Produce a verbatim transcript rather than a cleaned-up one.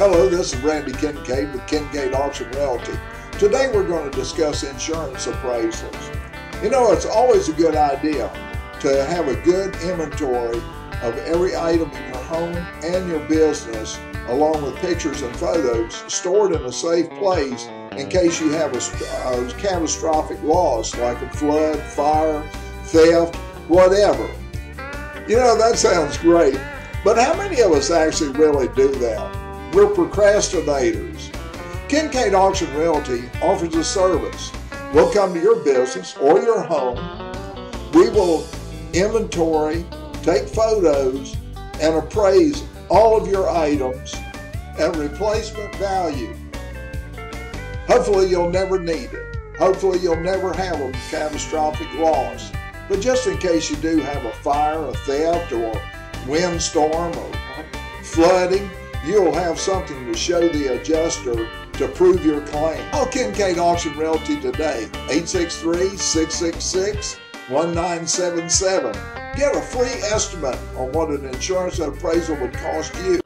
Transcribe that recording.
Hello, this is Randy Kincaid with Kincaid Auction Realty. Today we're going to discuss insurance appraisals. You know, it's always a good idea to have a good inventory of every item in your home and your business, along with pictures and photos stored in a safe place in case you have a, a catastrophic loss like a flood, fire, theft, whatever. You know, that sounds great, but how many of us actually really do that? We're procrastinators. Kincaid Auction Realty offers a service. We'll come to your business or your home. We will inventory, take photos, and appraise all of your items at replacement value. Hopefully you'll never need it. Hopefully you'll never have a catastrophic loss. But just in case you do have a fire, a theft, or windstorm, or flooding, you'll have something to show the adjuster to prove your claim. Call Kincaid Auction Realty today, eight six three, six six six, one nine seven seven. Get a free estimate on what an insurance appraisal would cost you.